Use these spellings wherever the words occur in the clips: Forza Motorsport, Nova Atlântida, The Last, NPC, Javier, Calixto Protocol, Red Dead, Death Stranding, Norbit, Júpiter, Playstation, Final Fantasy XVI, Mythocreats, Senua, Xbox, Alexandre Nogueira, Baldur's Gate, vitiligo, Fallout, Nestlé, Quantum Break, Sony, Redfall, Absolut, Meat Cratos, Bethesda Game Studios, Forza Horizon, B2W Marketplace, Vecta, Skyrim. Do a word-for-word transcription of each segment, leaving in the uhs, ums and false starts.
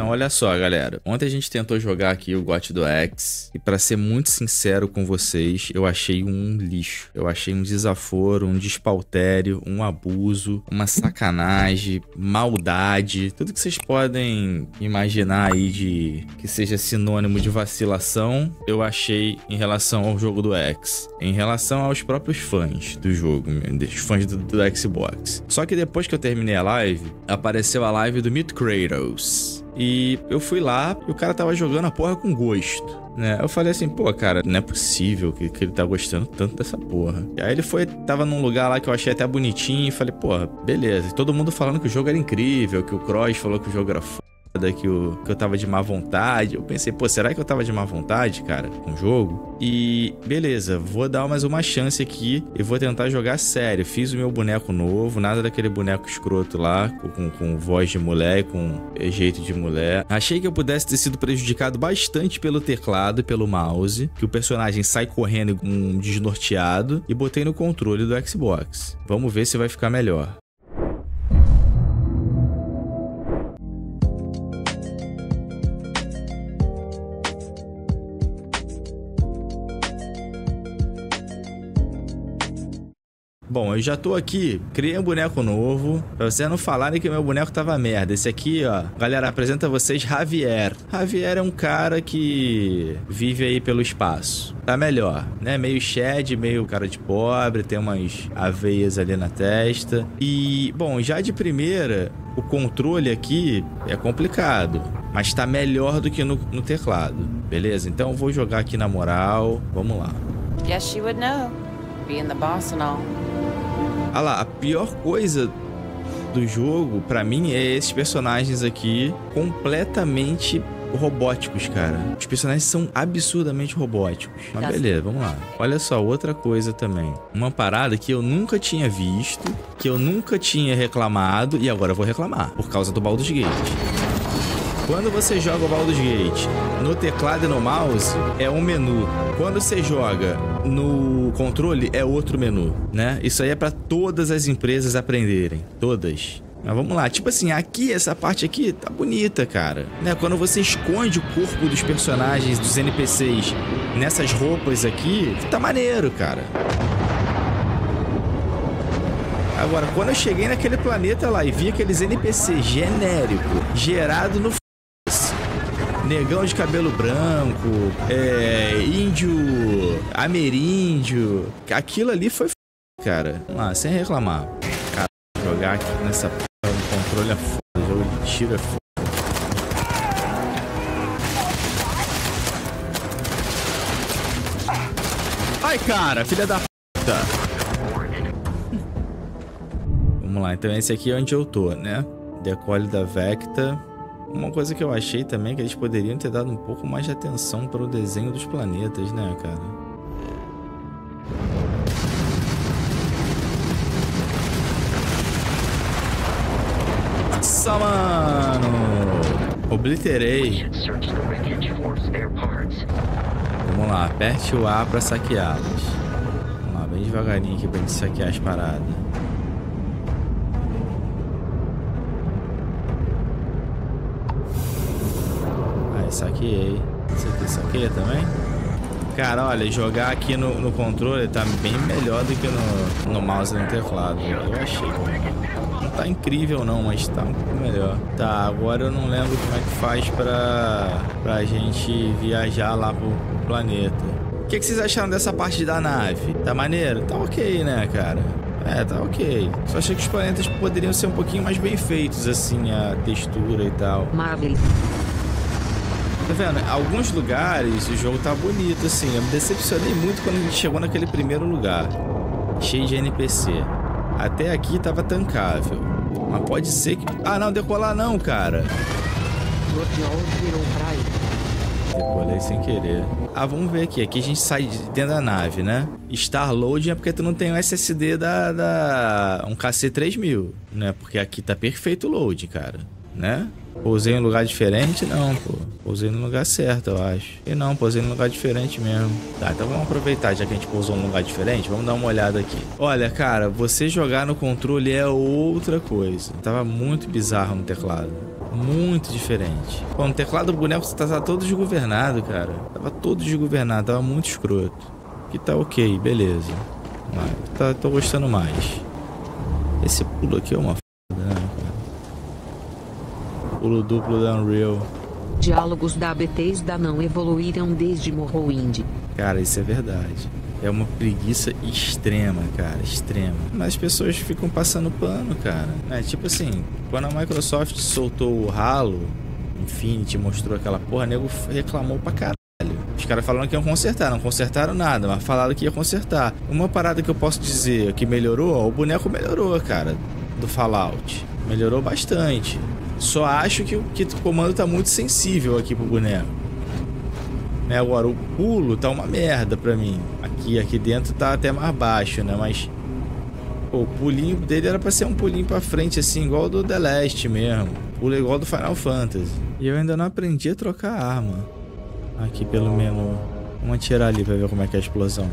Então olha só, galera, ontem a gente tentou jogar aqui o G O T do X e pra ser muito sincero com vocês, eu achei um lixo. Eu achei um desaforo, um despautério, um abuso, uma sacanagem, maldade, tudo que vocês podem imaginar aí de que seja sinônimo de vacilação, eu achei em relação ao jogo do X, em relação aos próprios fãs do jogo, dos fãs do, do Xbox. Só que depois que eu terminei a live, apareceu a live do Meat Cratos. E eu fui lá e o cara tava jogando a porra com gosto, né? Eu falei assim, pô, cara, não é possível que, que ele tá gostando tanto dessa porra. E aí ele foi, tava num lugar lá que eu achei até bonitinho e falei, porra, beleza. E todo mundo falando que o jogo era incrível, que o Cross falou que o jogo era foda, que eu, que eu tava de má vontade. Eu pensei, pô, será que eu tava de má vontade, cara, com o jogo? E beleza, vou dar mais uma chance aqui e vou tentar jogar sério. Fiz o meu boneco novo, nada daquele boneco escroto lá, com, com voz de mulher, com jeito de mulher. Achei que eu pudesse ter sido prejudicado bastante pelo teclado, pelo mouse, que o personagem sai correndo um desnorteado, e botei no controle do Xbox. Vamos ver se vai ficar melhor. Bom, eu já tô aqui, criei um boneco novo, pra vocês não falarem que meu boneco tava merda. Esse aqui, ó, galera, apresenta a vocês Javier. Javier é um cara que vive aí pelo espaço. Tá melhor, né? Meio shed, meio cara de pobre, tem umas aveias ali na testa. E, bom, já de primeira, o controle aqui é complicado, mas tá melhor do que no, no teclado. Beleza? Então eu vou jogar aqui na moral, vamos lá. Guess she would know, being the boss and all. Ah lá, a pior coisa do jogo, pra mim, é esses personagens aqui completamente robóticos, cara. Os personagens são absurdamente robóticos. Mas beleza, vamos lá. Olha só, outra coisa também. Uma parada que eu nunca tinha visto, que eu nunca tinha reclamado, e agora eu vou reclamar, por causa do Baldur's Gate. Quando você joga o Baldur's Gate no teclado e no mouse, é um menu. Quando você joga no controle, é outro menu, né? Isso aí é pra todas as empresas aprenderem. Todas. Mas vamos lá. Tipo assim, aqui, essa parte aqui tá bonita, cara. Né? Quando você esconde o corpo dos personagens, dos N P Cs, nessas roupas aqui, tá maneiro, cara. Agora, quando eu cheguei naquele planeta lá e vi aqueles N P Cs genérico, gerado no... negão de cabelo branco, é, índio, ameríndio. Aquilo ali foi f... cara. Vamos lá, sem reclamar. Caralho, jogar aqui nessa p... o controle é foda, o jogo de tiro é foda. Ai, cara, filha da puta. Vamos lá, então esse aqui é onde eu tô, né? Decolle da Vecta. Uma coisa que eu achei também é que eles poderiam ter dado um pouco mais de atenção para o desenho dos planetas, né, cara? Nossa, mano! Obliterei. Vamos lá, aperte o A para saqueá-los. Vamos lá, bem devagarinho aqui para gente saquear as paradas. Saqueei. Você aqui saqueia também? Cara, olha, jogar aqui no, no controle tá bem melhor do que no, no mouse e no teclado. Eu achei. Não tá incrível não, mas tá um pouco melhor. Tá, agora eu não lembro como é que faz pra, pra gente viajar lá pro, pro planeta. O que, que vocês acharam dessa parte da nave? Tá maneiro? Tá ok, né, cara? É, tá ok. Só achei que os planetas poderiam ser um pouquinho mais bem feitos, assim, a textura e tal. Marvel. Tá vendo? Alguns lugares o jogo tá bonito, assim. Eu me decepcionei muito quando a gente chegou naquele primeiro lugar, cheio de N P C. Até aqui tava tancável. Mas pode ser que... Ah, não, decolar não, cara. Decolei sem querer. Ah, vamos ver aqui. Aqui a gente sai de dentro da nave, né? Star Loading é porque tu não tem um S S D da... da... um K C três mil, né? Porque aqui tá perfeito o load, cara. Né? Pousei em um lugar diferente? Não, pô. Pousei no lugar certo, eu acho. E não, pousei num lugar diferente mesmo. Tá, então vamos aproveitar, já que a gente pousou num lugar diferente, vamos dar uma olhada aqui. Olha, cara, você jogar no controle é outra coisa. Tava muito bizarro no teclado. muito diferente. Pô, no teclado do boneco você tava todo desgovernado, cara. Tava todo desgovernado, tava muito escroto. Aqui tá ok, beleza. Mas, tá, tô gostando mais. Esse pulo aqui é uma foda, né, cara? Pulo duplo da Unreal. Diálogos da Bethesda não evoluíram desde Morrowind. Cara, isso é verdade. É uma preguiça extrema, cara, extrema. Mas as pessoas ficam passando pano, cara. É tipo assim, quando a Microsoft soltou o Halo, enfim, te mostrou aquela porra, nego reclamou pra caralho. Os caras falaram que iam consertar, não consertaram nada, mas falaram que ia consertar. Uma parada que eu posso dizer que melhorou, ó, o boneco melhorou, cara, do Fallout. Melhorou bastante. Só acho que o, que o comando tá muito sensível aqui pro boneco. Né? Agora, o pulo tá uma merda pra mim. Aqui, aqui dentro tá até mais baixo, né? Mas pô, o pulinho dele era pra ser um pulinho pra frente, assim, igual do The Last mesmo. Pulo igual do Final Fantasy. E eu ainda não aprendi a trocar a arma. Aqui pelo menos. Vamos atirar ali pra ver como é que é a explosão.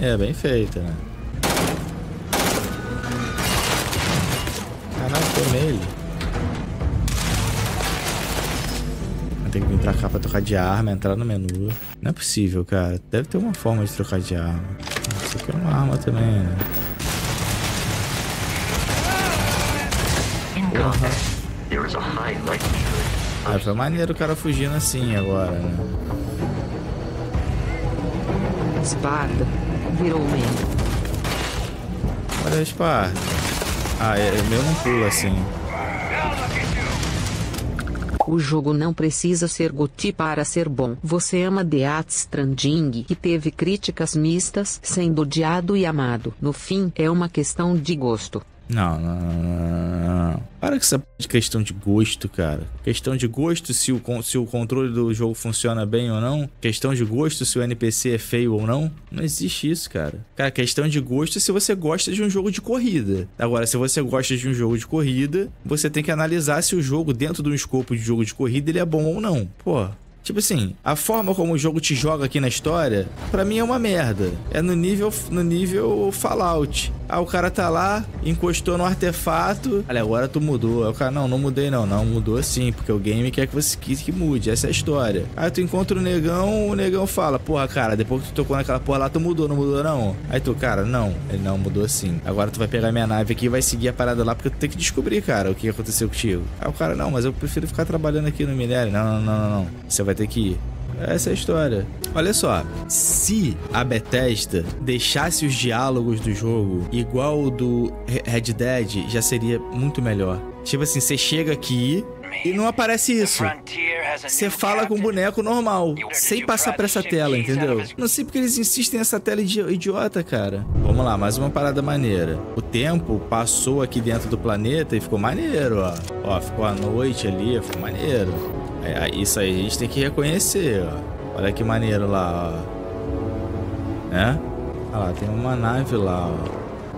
É, bem feita, né? Caraca, tô nele. Vou ter que vir pra cá pra trocar de arma, entrar no menu. Não é possível, cara. Deve ter uma forma de trocar de arma. Isso aqui é uma arma também, né? Ah, foi maneiro o cara fugindo assim agora, né? Esparta. Virou o meio. Olha a Esparta. Ah, é, o meu não pula assim. O jogo não precisa ser G O T Y para ser bom. Você ama Death Stranding, que teve críticas mistas, sendo odiado e amado. No fim, é uma questão de gosto. Não, não, não, não. Para com essa questão de gosto, cara. Questão de gosto se o, se o controle do jogo funciona bem ou não. Questão de gosto se o N P C é feio ou não. Não existe isso, cara. Cara, questão de gosto é se você gosta de um jogo de corrida. Agora, se você gosta de um jogo de corrida, você tem que analisar se o jogo, dentro de um escopo de jogo de corrida, ele é bom ou não. Pô. Tipo assim, a forma como o jogo te joga aqui na história, pra mim é uma merda. É no nível, no nível Fallout. Ah, o cara tá lá, encostou no artefato. Olha, agora tu mudou. Aí o cara, não, não mudei não. Não, mudou sim, porque o game quer que você que, que mude. Essa é a história. Aí tu encontra o negão, o negão fala, porra, cara, depois que tu tocou naquela porra lá, tu mudou, não mudou não? Aí tu, cara, não. Ele, não, mudou sim. Agora tu vai pegar minha nave aqui e vai seguir a parada lá, porque tu tem que descobrir, cara, o que aconteceu contigo. Aí o cara, não, mas eu prefiro ficar trabalhando aqui no minério. Não, não, não, não, não. Você vai ter que ir. Essa é a história. Olha só, se a Bethesda deixasse os diálogos do jogo igual o do Red Dead, já seria muito melhor. Tipo assim, você chega aqui e não aparece isso. Você fala com um boneco normal, sem passar pra essa tela, entendeu? Não sei porque eles insistem nessa tela idiota, cara. Vamos lá, mais uma parada maneira. O tempo passou aqui dentro do planeta e ficou maneiro, ó. Ó, ficou a noite ali, ficou maneiro. É, isso aí a gente tem que reconhecer, ó. Olha que maneiro lá, ó. Né? Olha lá, tem uma nave lá, ó.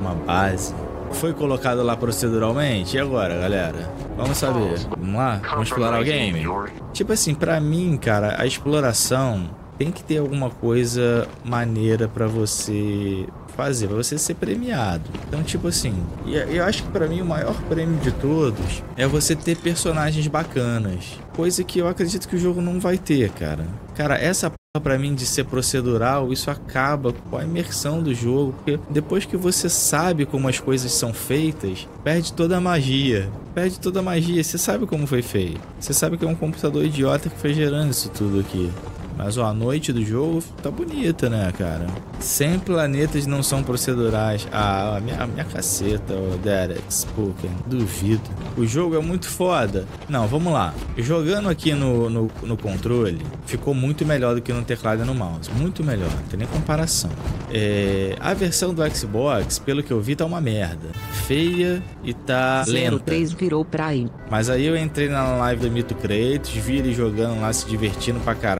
Uma base. Foi colocado lá proceduralmente? E agora, galera? Vamos saber. Vamos lá? Vamos explorar o game? Tipo assim, pra mim, cara, a exploração tem que ter alguma coisa maneira pra você fazer, pra você ser premiado. Então, tipo assim, e eu acho que pra mim o maior prêmio de todos é você ter personagens bacanas. Coisa que eu acredito que o jogo não vai ter, cara. Cara, essa porra pra mim de ser procedural, isso acaba com a imersão do jogo. Porque depois que você sabe como as coisas são feitas, perde toda a magia. Perde toda a magia. Você sabe como foi feito. Você sabe que é um computador idiota que foi gerando isso tudo aqui. Mas, ó, a noite do jogo tá bonita, né, cara? cem planetas não são procedurais. Ah, a minha, a minha caceta, o Derek Spoken. Duvido. O jogo é muito foda. Não, vamos lá. Jogando aqui no, no, no controle, ficou muito melhor do que no teclado e no mouse. Muito melhor. Não tem nem comparação. É, a versão do Xbox, pelo que eu vi, tá uma merda. Feia e tá lenta. zero três virou Prime. Mas aí eu entrei na live do Mythocreats, vi ele jogando lá, se divertindo pra caralho.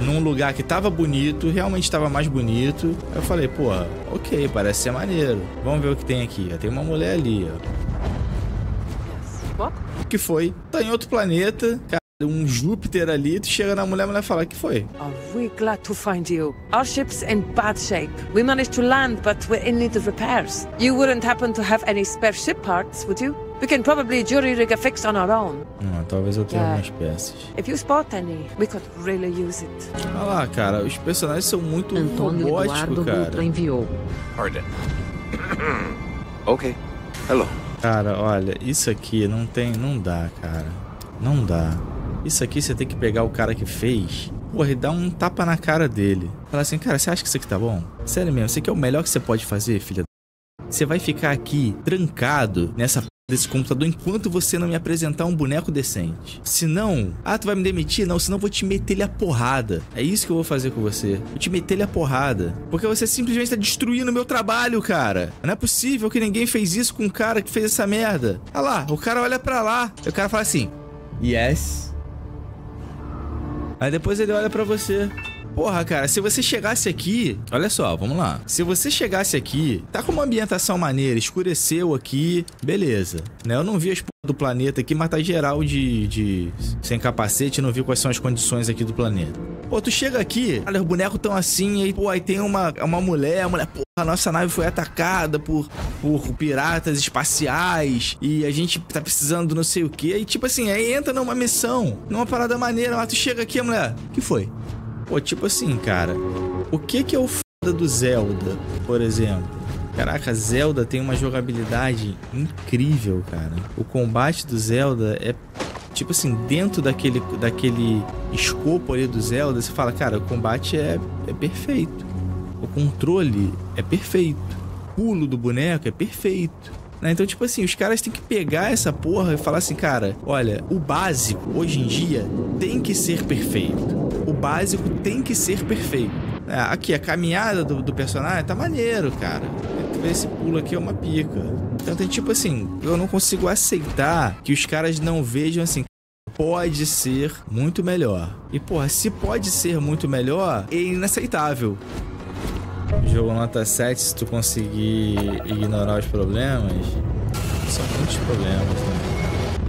Num lugar que tava bonito, realmente tava mais bonito. Eu falei, porra, ok, parece ser maneiro. Vamos ver o que tem aqui. Tem uma mulher ali, ó. O que foi? Tá em outro planeta, cara, um Júpiter ali. Tu chega na mulher, a mulher fala, o que foi? Oh, we're glad to find you. Our ship's in bad shape. We managed to land, but we're in need of repairs. You wouldn't happen to have any spare ship parts, would you? We can probably jury rig a fix on our own. Ah, talvez eu tenha algumas peças. If you spot any, we could really use it. Olha lá, cara, os personagens são muito robóticos, cara. Enviou. Ok. Hello. Cara, olha, isso aqui não tem, não dá, cara. Não dá. Isso aqui você tem que pegar o cara que fez, porra, e dar um tapa na cara dele. Falar assim, cara, você acha que isso aqui tá bom? Sério mesmo, isso aqui é o melhor que você pode fazer, filha da... Você vai ficar aqui, trancado, nessa p... desse computador, enquanto você não me apresentar um boneco decente. Se não... Ah, tu vai me demitir? Não, senão eu vou te meter-lhe a porrada. É isso que eu vou fazer com você. Vou te meter-lhe a porrada. Porque você simplesmente tá destruindo o meu trabalho, cara. Não é possível que ninguém fez isso com um cara que fez essa merda. Olha lá, o cara olha pra lá. E o cara fala assim... Yes... Aí depois ele olha pra você. Porra, cara, se você chegasse aqui... Olha só, vamos lá. Se você chegasse aqui... Tá com uma ambientação maneira, escureceu aqui... Beleza. Né? Eu não vi as porra do planeta aqui, mas tá geral de... de... sem capacete, não vi quais são as condições aqui do planeta. Pô, tu chega aqui... Olha, os bonecos tão assim, aí... Pô, aí tem uma, uma mulher, a mulher... Porra, a nossa nave foi atacada por, por piratas espaciais e a gente tá precisando não sei o que. E tipo assim, aí entra numa missão, numa parada maneira, mas tu chega aqui, a mulher... Que foi? Pô, tipo assim, cara, o que que é o foda do Zelda, por exemplo? Caraca, Zelda tem uma jogabilidade incrível, cara. O combate do Zelda é... Tipo assim, dentro daquele, daquele escopo ali do Zelda, você fala, cara, o combate é, é perfeito. O controle é perfeito. O pulo do boneco é perfeito. Né? Então, tipo assim, os caras têm que pegar essa porra e falar assim, cara, olha, o básico, hoje em dia, tem que ser perfeito. O básico tem que ser perfeito. Aqui, a caminhada do, do personagem tá maneiro, cara. Esse pulo aqui é uma pica. Então tem tipo assim, eu não consigo aceitar que os caras não vejam assim... Pode ser muito melhor. E, porra, se pode ser muito melhor, é inaceitável. Jogo nota sete, se tu conseguir ignorar os problemas. São muitos problemas, né?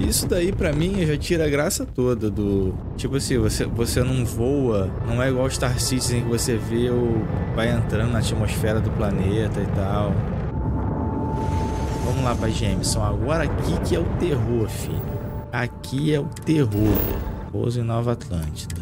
Isso daí, pra mim, já tira a graça toda do... Tipo assim, você, você não voa, não é igual Star Citizen que você vê o... Vai entrando na atmosfera do planeta e tal. Vamos lá pra Jameson. Agora aqui que é o terror, filho. Aqui é o terror. Pouso em Nova Atlântida.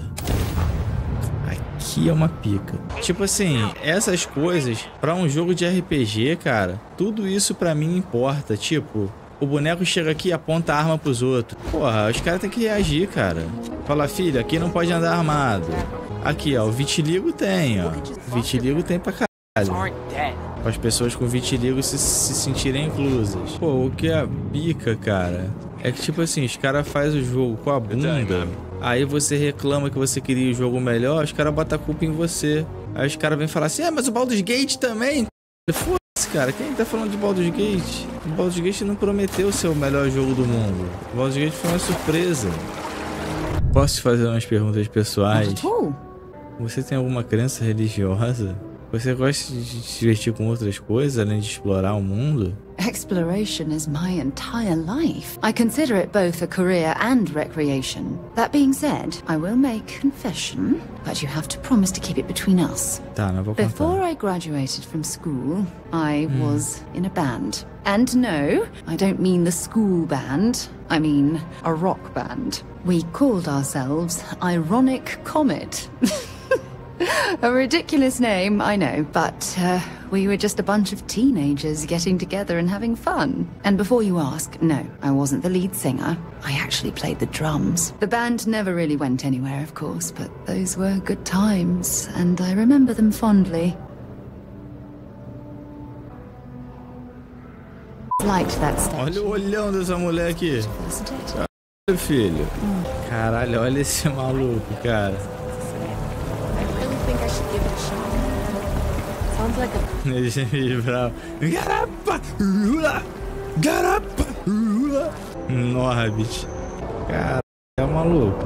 Aqui é uma pica. Tipo assim, essas coisas, pra um jogo de R P G, cara, tudo isso pra mim importa. Tipo, o boneco chega aqui e aponta a arma pros outros. Porra, os caras têm que reagir, cara. Fala, filho, aqui não pode andar armado. Aqui, ó, o vitiligo tem, ó. Vitiligo tem pra caralho. Pra as pessoas com vitiligo se, se sentirem inclusas. Pô, o que é a pica, cara? É que, tipo assim, os caras fazem o jogo com a bunda, aí você reclama que você queria o jogo melhor, os caras botam a culpa em você. Aí os caras vêm falar assim, é, mas o Baldur's Gate também? Foda-se, cara, quem tá falando de Baldur's Gate? O Baldur's Gate não prometeu ser o melhor jogo do mundo. O Baldur's Gate foi uma surpresa. Posso fazer umas perguntas pessoais? Você tem alguma crença religiosa? Você gosta de se divertir com outras coisas, além de explorar o mundo? Exploration is my entire life. I consider it both a career and recreation. That being said, I will make confession, but you have to promise to keep it between us. Tá, não vou contar. Before I graduated from school, I hum. was in a band. And no, I don't mean the school band. I mean a rock band. We called ourselves Ironic Comet. A ridiculous name, I know, but uh, we were just a bunch of teenagers getting together and having fun. And before you ask, no, I wasn't the lead singer. I actually played the drums. The band never really went anywhere, of course, but those were good times, and I remember them fondly. Liked that stuff. Olha o olhão dessa mulher aqui. Caralho, filho. Caralho, olha esse maluco, cara. Deixa eu vibrar. Garapa! Lula! Garapa! Lula! Norbit. Cara, é maluco.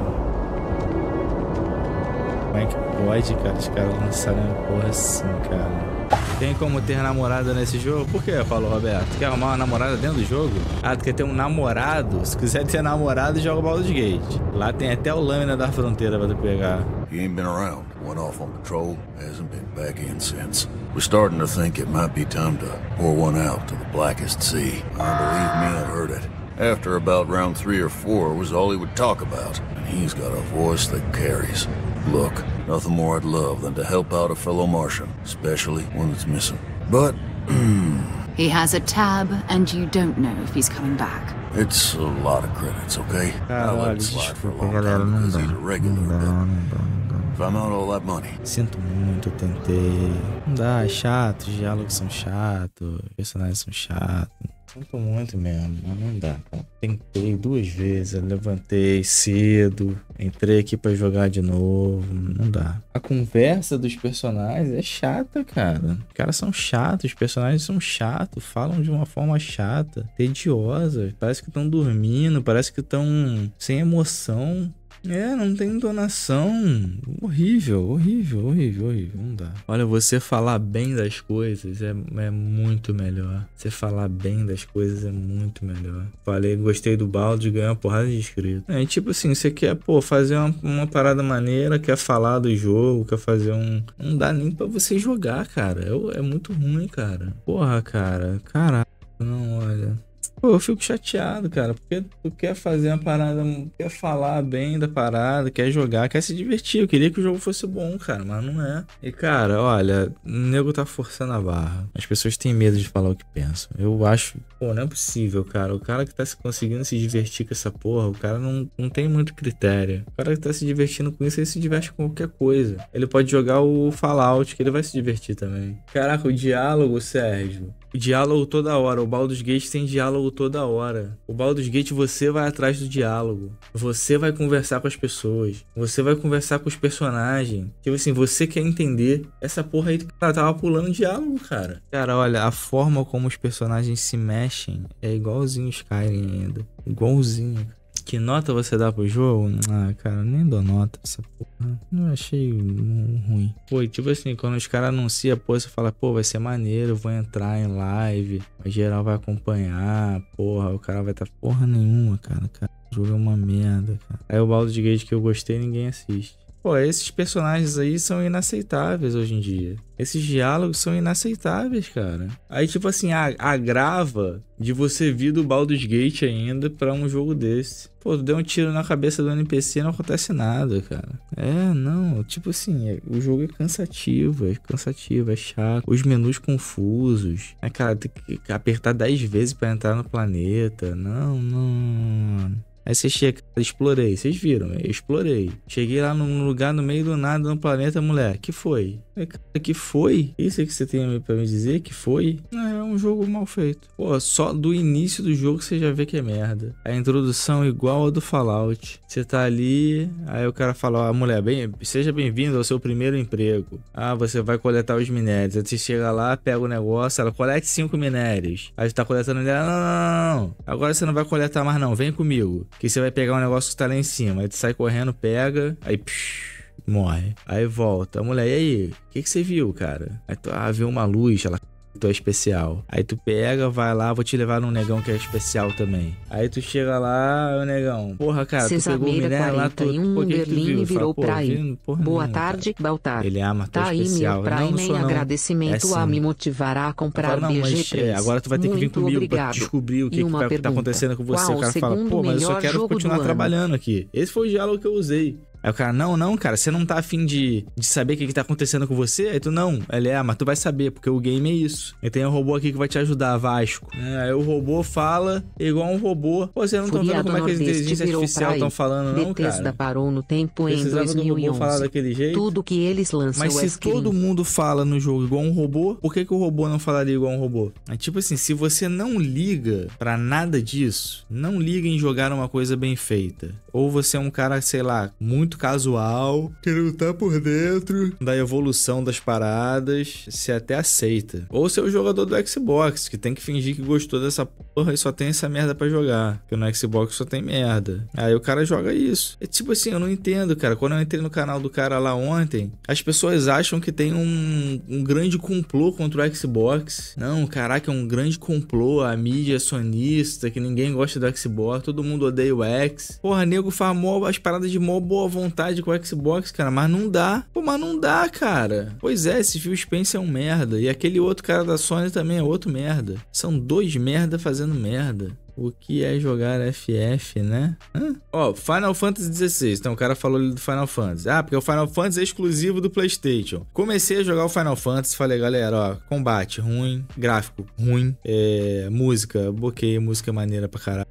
Como é que pode, cara? Os caras lançarem uma porra assim, cara. Tem como ter namorada nesse jogo? Por que? Falou, Roberto. Quer arrumar uma namorada dentro do jogo? Ah, tu quer ter um namorado? Se quiser ter namorado, joga o Baldur's Gate. Lá tem até o Lâmina da Fronteira pra tu pegar. He ain't been around. Went off on patrol. Hasn't been back in since. We're starting to think it might be time to pour one out to the blackest sea. Oh, believe me, I've heard it. After about round three or four was all he would talk about. And he's got a voice that carries. Look, nothing more I'd love than to help out a fellow Martian, especially one that's missing. But... He has a tab, and you don't know if he's coming back. It's a lot of credits, okay? I'll let it slide for a long time because he's a regular, but if I'm out all that money. Sinto muito, eu tentei. Não dá, é chato, os diálogos são chatos, os personagens são chatos. Sinto muito mesmo, mas não dá. Tentei duas vezes, levantei cedo, entrei aqui pra jogar de novo, não dá. A conversa dos personagens é chata, cara. Os caras são chatos, os personagens são chatos, falam de uma forma chata, tediosa, parece que estão dormindo, parece que estão sem emoção. É, não tem entonação. Horrível, horrível, horrível, horrível. Não dá. Olha, você falar bem das coisas é, é muito melhor. Você falar bem das coisas é muito melhor. Falei, gostei do Baldi, ganhei uma porrada de inscritos. É, tipo assim, você quer, pô, fazer uma, uma parada maneira, quer falar do jogo, quer fazer um... Não dá nem pra você jogar, cara. É, é muito ruim, cara. Porra, cara. Caralho, não, olha... Pô, eu fico chateado, cara, porque tu quer fazer uma parada, quer falar bem da parada, quer jogar, quer se divertir. Eu queria que o jogo fosse bom, cara, mas não é. E, cara, olha, o nego tá forçando a barra. As pessoas têm medo de falar o que pensam. Eu acho, pô, não é possível, cara. O cara que tá conseguindo se divertir com essa porra, o cara não, não tem muito critério. O cara que tá se divertindo com isso, ele se diverte com qualquer coisa. Ele pode jogar o Fallout, que ele vai se divertir também. Caraca, o diálogo, Sérgio. O diálogo toda hora. O Baldur's Gate tem diálogo toda hora. O Baldur's Gate, você vai atrás do diálogo. Você vai conversar com as pessoas. Você vai conversar com os personagens. Tipo assim, você quer entender. Essa porra aí, cara, tava pulando diálogo, cara. Cara, olha, a forma como os personagens se mexem é igualzinho Skyrim ainda. Igualzinho. Que nota você dá pro jogo? Ah, cara, nem dou nota essa porra. Eu achei ruim. Pô, tipo assim, quando os caras anunciam, pô, você fala, pô, vai ser maneiro, eu vou entrar em live, a geral vai acompanhar, porra, o cara vai estar tá... porra nenhuma, cara, cara. O jogo é uma merda, cara. Aí o Baldur's Gate que eu gostei, ninguém assiste. Pô, esses personagens aí são inaceitáveis hoje em dia. Esses diálogos são inaceitáveis, cara. Aí, tipo assim, agrava de você vir do Baldur's Gate ainda pra um jogo desse. Pô, tu deu um tiro na cabeça do N P C e não acontece nada, cara. É, não. Tipo assim, é, o jogo é cansativo, é cansativo, é chato. Os menus confusos. É, cara, tem que apertar dez vezes pra entrar no planeta. Não, não... Aí você chega, explorei, vocês viram, eu explorei. Cheguei lá num lugar no meio do nada, no planeta, mulher, que foi? Que foi? Isso é que você tem pra me dizer? Que foi? É um jogo mal feito. Pô, só do início do jogo você já vê que é merda. A introdução é igual a do Fallout. Você tá ali, aí o cara fala, ah, mulher, bem, seja bem-vindo ao seu primeiro emprego. Ah, você vai coletar os minérios. Aí você chega lá, pega o negócio, ela colete cinco minérios. Aí você tá coletando, não, não, não, não. Agora você não vai coletar mais não, vem comigo. Que você vai pegar um negócio que tá lá em cima. Aí tu sai correndo, pega, aí psh, morre. Aí volta. A mulher, e aí? O que, que você viu, cara? Aí tu, ah, viu uma luz, ela... Tu é especial. Aí tu pega, vai lá, vou te levar num negão que é especial também. Aí tu chega lá, o negão. Porra, cara, tu pegou o minério lá, tu... Pô, que que tu viu? Virou fala, pra ir. Boa nenhuma, tarde, Baltar. Ele ama teu tá especial. Tá aí meu Prime, agradecimento é assim. A me motivará a comprar falo, não, mas, é, agora tu vai ter muito que vir comigo obrigado. Pra descobrir o que, que vai, tá acontecendo com você. Qual o cara fala, pô, mas eu só quero continuar trabalhando aqui. Esse foi o diálogo que eu usei. Aí o cara, não, não, cara, você não tá afim de, de saber o que, que tá acontecendo com você? Aí tu, não. Ele, é, mas tu vai saber, porque o game é isso. E tem um robô aqui que vai te ajudar, Vasco. É, aí o robô fala igual um robô. Pô, vocês não estão vendo como é que as inteligências artificiais estão falando, não, cara? Bethesda parou no tempo em dois mil e onze. Robô falar daquele jeito. Tudo que eles lançam mas se screen. Todo mundo fala no jogo igual um robô, por que, que o robô não falaria igual um robô? É tipo assim, se você não liga pra nada disso, não liga em jogar uma coisa bem feita. Ou você é um cara, sei lá, muito casual, que não tá por dentro da evolução das paradas, se até aceita. Ou ser o jogador do Xbox, que tem que fingir que gostou dessa porra e só tem essa merda pra jogar. Porque no Xbox só tem merda. Aí o cara joga isso. É tipo assim, eu não entendo, cara. Quando eu entrei no canal do cara lá ontem, as pessoas acham que tem um, um grande complô contra o Xbox. Não, caraca, é um grande complô. A mídia é sonista, que ninguém gosta do Xbox, todo mundo odeia o X. Porra, nego faz mó, as paradas de mó boa vontade com o Xbox, cara, mas não dá. Pô, mas não dá, cara. Pois é, esse Phil Spencer é um merda. E aquele outro cara da Sony também é outro merda. São dois merda fazendo merda. O que é jogar F F, né? Ó, oh, Final Fantasy dezesseis. Então o cara falou ali do Final Fantasy. Ah, porque o Final Fantasy é exclusivo do Playstation. Comecei a jogar o Final Fantasy, falei, galera, ó, combate ruim, gráfico ruim, é, música, boquei, música maneira pra caralho.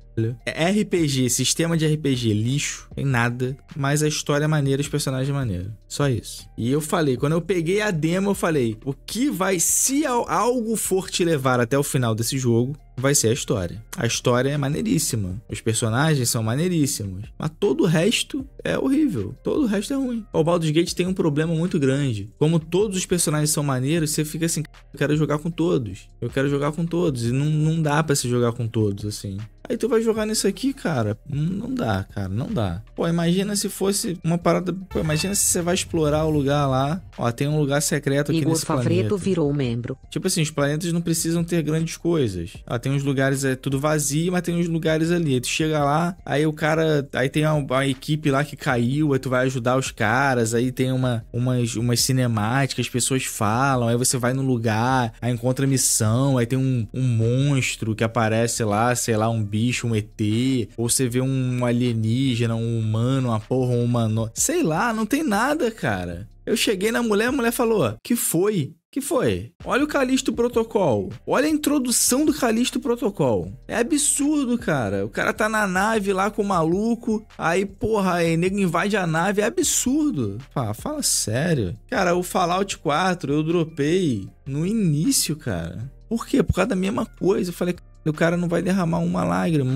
É R P G, sistema de R P G lixo, tem nada, mas a história é maneira, os personagens é maneiro, só isso. E eu falei, quando eu peguei a demo, eu falei, o que vai, se algo for te levar até o final desse jogo, vai ser a história. A história é maneiríssima, os personagens são maneiríssimos, mas todo o resto é horrível, todo o resto é ruim. O Baldur's Gate tem um problema muito grande, como todos os personagens são maneiros, você fica assim, eu quero jogar com todos, eu quero jogar com todos, e não, não dá pra se jogar com todos, assim. Aí tu vai jogar nisso aqui, cara, não dá, cara, não dá. Pô, imagina se fosse uma parada, pô, imagina se você vai explorar o lugar lá, ó, tem um lugar secreto aqui Igor nesse Favreto planeta. Virou membro. Tipo assim, os planetas não precisam ter grandes coisas. Ó, tem uns lugares, é tudo vazio, mas tem uns lugares ali. Aí tu chega lá, aí o cara, aí tem uma, uma equipe lá que caiu, aí tu vai ajudar os caras, aí tem uma, umas, umas cinemáticas, as pessoas falam, aí você vai no lugar, aí encontra missão, aí tem um, um monstro que aparece lá, sei lá, um bicho, um E T, ou você vê um alienígena, um humano, uma porra, um humano, sei lá, não tem nada, cara. Eu cheguei na mulher, a mulher falou, que foi? Que foi? Olha o Calixto Protocol. Olha a introdução do Calixto Protocol. É absurdo, cara. O cara tá na nave lá com o maluco, aí, porra, aí, nego invade a nave. É absurdo. Fala, fala sério. Cara, o Fallout quatro eu dropei no início, cara. Por quê? Por causa da mesma coisa. Eu falei, o cara não vai derramar uma lágrima.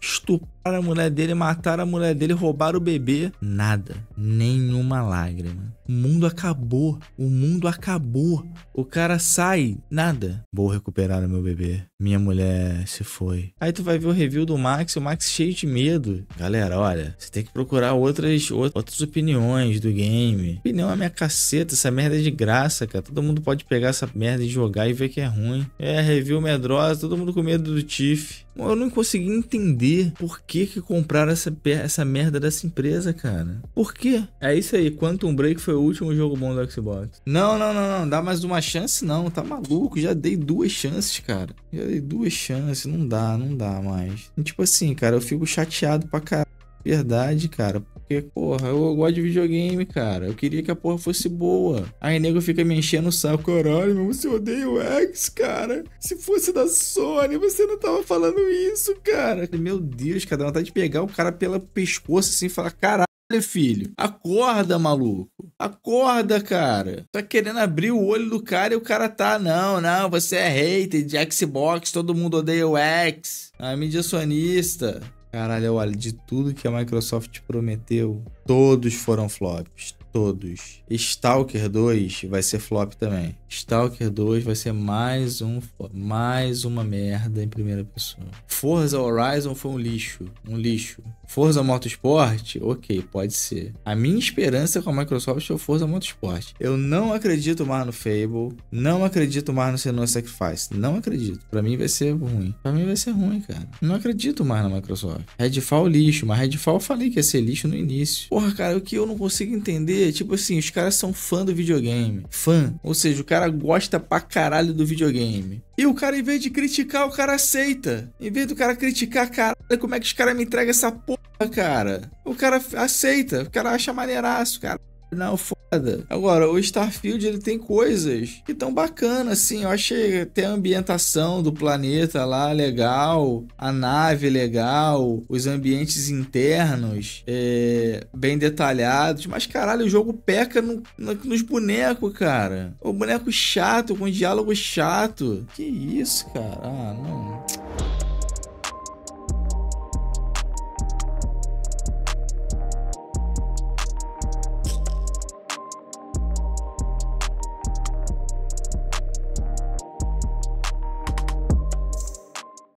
Estupraram a mulher dele, mataram a mulher dele, roubaram o bebê. Nada. Nenhuma lágrima. O mundo acabou. O mundo acabou. O cara sai. Nada. Vou recuperar o meu bebê. Minha mulher se foi. Aí tu vai ver o review do Max. O Max cheio de medo. Galera, olha. Você tem que procurar outras, outras opiniões do game. Opinião é minha caceta. Essa merda é de graça, cara. Todo mundo pode pegar essa merda e jogar e ver que é ruim. É, review medrosa. Todo mundo com medo do Tiff. Eu não consegui entender por que que compraram essa, essa merda dessa empresa, cara. Por quê? É isso aí. Quantum Break foi o último jogo bom do Xbox. Não, não, não, não. Dá mais uma chance, não. Tá maluco? Já dei duas chances, cara. Já dei duas chances. Não dá, não dá mais. E, tipo assim, cara, eu fico chateado pra caralho. Verdade, cara. Porque, porra, eu gosto de videogame, cara. Eu queria que a porra fosse boa. Aí nego fica me enchendo o saco. Caralho, meu, você odeia o X, cara. Se fosse da Sony, você não tava falando isso, cara. Meu Deus, cara, dá vontade de pegar o cara pelo pescoço assim e falar, caralho, filho, acorda, maluco. Acorda, cara. Tá querendo abrir o olho do cara e o cara tá, não, não, você é hater de Xbox, todo mundo odeia o X. A mídia sonista. Caralho, olha, de tudo que a Microsoft prometeu, todos foram flops, todos. Stalker dois vai ser flop também. Stalker dois vai ser mais um flop, mais uma merda em primeira pessoa. Forza Horizon foi um lixo, um lixo. Forza Motorsport, ok, pode ser. A minha esperança com a Microsoft foi Forza Motorsport. Eu não acredito mais no Fable, não acredito mais no Senua Sacrifice, não acredito. Pra mim vai ser ruim, pra mim vai ser ruim, cara. Não acredito mais na Microsoft. Redfall lixo, mas Redfall eu falei que ia ser lixo no início. Porra, cara, o que eu não consigo entender é, tipo assim, os caras são fã do videogame. Fã, ou seja, o cara gosta pra caralho do videogame. E o cara, em vez de criticar, o cara aceita. Em vez do cara criticar, caralho, como é que os caras me entregam essa porra? Cara, o cara aceita, o cara acha maneiraço, cara. Não, foda. Agora, o Starfield, ele tem coisas que tão bacana, assim. Eu achei até a ambientação do planeta lá legal, a nave legal, os ambientes internos é, bem detalhados. Mas, caralho, o jogo peca no, no, nos bonecos, cara. O boneco chato, com diálogo chato. Que isso, cara? Ah, não...